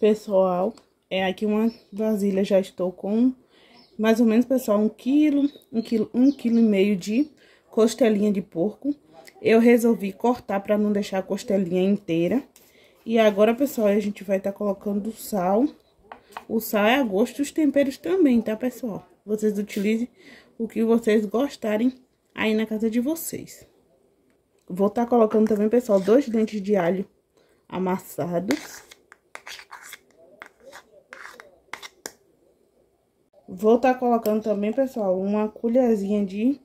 Pessoal, aqui uma vasilha já estou com mais ou menos, pessoal, 1,5 kg de costelinha de porco. Eu resolvi cortar para não deixar a costelinha inteira. E agora, pessoal, a gente vai estar colocando sal. O sal é a gosto, os temperos também, tá, pessoal? Vocês utilizem o que vocês gostarem aí na casa de vocês. Vou estar colocando também, pessoal, 2 dentes de alho amassados. Vou estar colocando também, pessoal, uma colherzinha de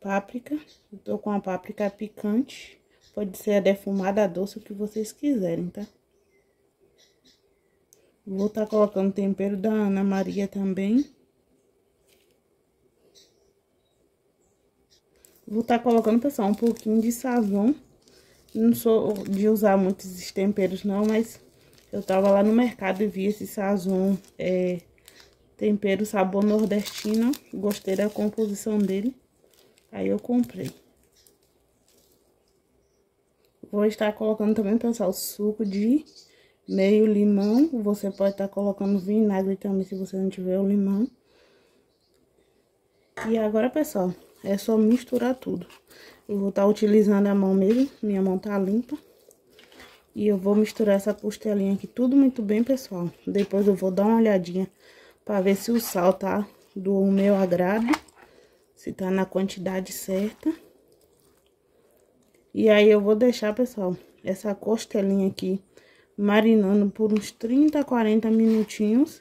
páprica. Eu tô com a páprica picante. Pode ser a defumada, a doce, o que vocês quiserem, tá? Vou estar colocando tempero da Ana Maria também. Vou estar colocando, pessoal, um pouquinho de Sazon. Não sou de usar muitos temperos, não, mas eu tava lá no mercado e vi esse Sazon, tempero sabor nordestino, gostei da composição dele, aí eu comprei. Vou estar colocando também, pessoal, suco de meio limão. Você pode estar colocando vinagre também, se você não tiver o limão. E agora, pessoal, é só misturar tudo. Eu vou estar utilizando a mão mesmo, minha mão tá limpa. E eu vou misturar essa costelinha aqui tudo muito bem, pessoal. Depois eu vou dar uma olhadinha para ver se o sal tá do meu agrado, se tá na quantidade certa. E aí eu vou deixar, pessoal, essa costelinha aqui marinando por uns 30 a 40 minutinhos.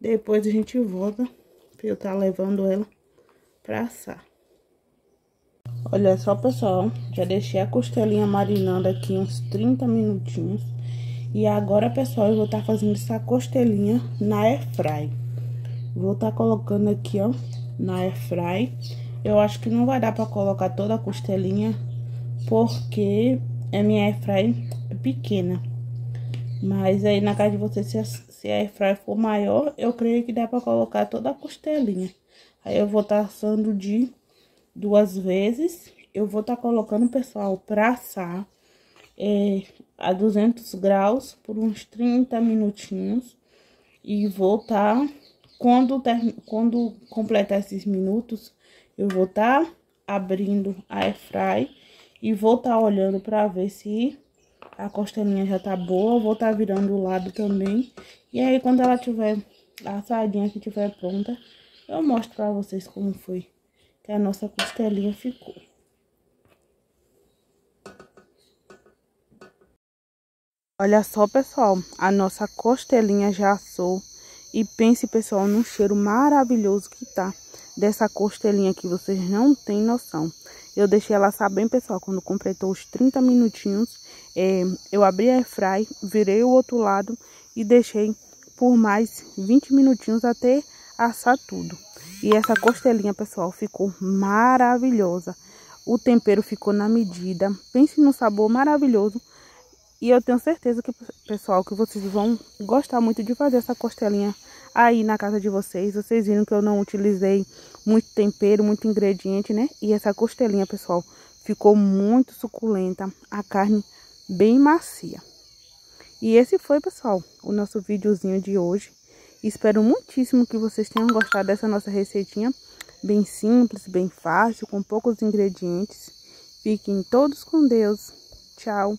Depois a gente volta pra eu tá levando ela pra assar. Olha só, pessoal, já deixei a costelinha marinando aqui uns 30 minutinhos. E agora, pessoal, eu vou tá fazendo essa costelinha na Air Fryer. Vou estar colocando aqui, ó, na Air Fryer. Eu acho que não vai dar pra colocar toda a costelinha, porque a minha Air Fryer é pequena. Mas aí na casa de vocês, se a Air Fryer for maior, eu creio que dá pra colocar toda a costelinha. Aí eu vou estar assando de 2 vezes. Eu vou estar colocando, pessoal, pra assar a 200 graus por uns 30 minutinhos. E vou estar... Quando completar esses minutos, eu vou estar abrindo a Air Fryer e vou estar olhando para ver se a costelinha já tá boa. Vou estar virando o lado também. E aí, quando ela tiver assadinha, que tiver pronta, eu mostro para vocês como foi que a nossa costelinha ficou. Olha só, pessoal, a nossa costelinha já assou. E pense, pessoal, no cheiro maravilhoso que tá dessa costelinha aqui. Vocês não têm noção. Eu deixei ela assar bem, pessoal, quando completou os 30 minutinhos. Eu abri a Air Fryer, virei o outro lado e deixei por mais 20 minutinhos até assar tudo. E essa costelinha, pessoal, ficou maravilhosa. O tempero ficou na medida. Pense no sabor maravilhoso. E eu tenho certeza, que pessoal, que vocês vão gostar muito de fazer essa costelinha aí na casa de vocês. Vocês viram que eu não utilizei muito tempero, muito ingrediente, né? E essa costelinha, pessoal, ficou muito suculenta. A carne bem macia. E esse foi, pessoal, o nosso videozinho de hoje. Espero muitíssimo que vocês tenham gostado dessa nossa receitinha. Bem simples, bem fácil, com poucos ingredientes. Fiquem todos com Deus. Tchau.